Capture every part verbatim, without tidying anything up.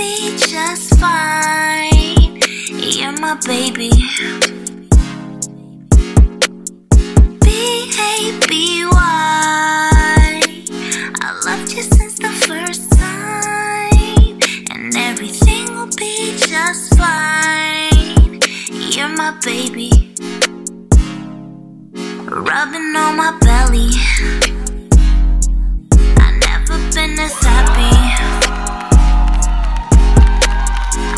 be just fine. You're my baby. B A B Y, I loved you since the first time, and everything will be just fine. You're my baby. Rubbing on my belly, I've never been this happy.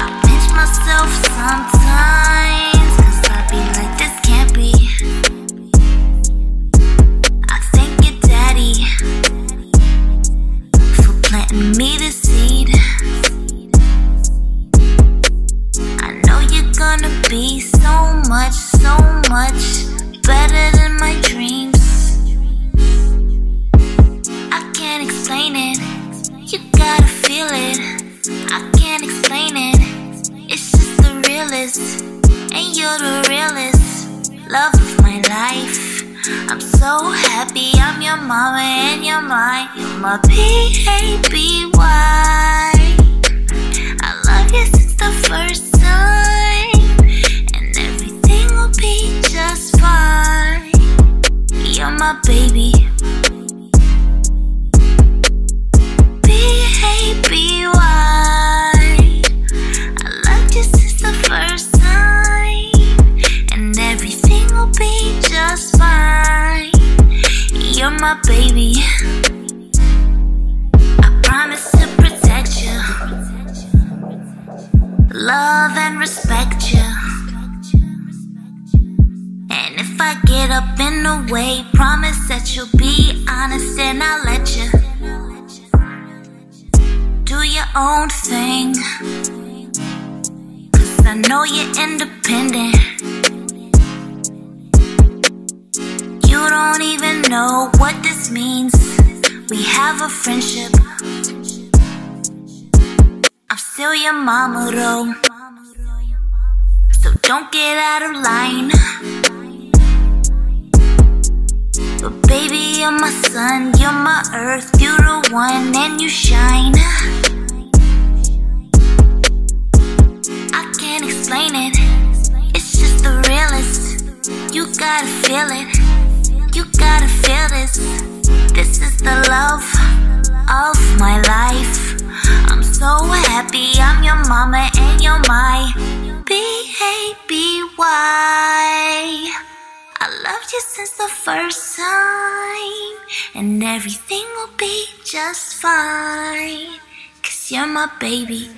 I pinch myself sometimes, 'cause I be like, this can't be. I thank your daddy for planting me the seed. I know you're gonna be so much, so much better than my dreams. I can't explain it, you gotta feel it. I can't explain it, it's just the realest, and you're the realest. Love of my life, I'm so happy. I'm your mama and you're mine. You're my B A B Y, I love you since the first time, and everything will be just fine. You're my baby. B A B Y, I loved you since the first time, and everything will be just fine. You're my baby. I promise to protect you, love and respect you. I get up in the way, promise that you'll be honest, and I'll let you do your own thing, 'cause I know you're independent. You don't even know what this means, we have a friendship. I'm still your mama though, so don't get out of line. But baby, you're my sun, you're my earth, you're the one, and you shine. I can't explain it, it's just the realest. You gotta feel it, you gotta feel this. This is the love of my life. I'm so happy, I'm your mama and you're my B A B Y. I loved you since the first time, and everything will be just fine, 'cause you're my baby.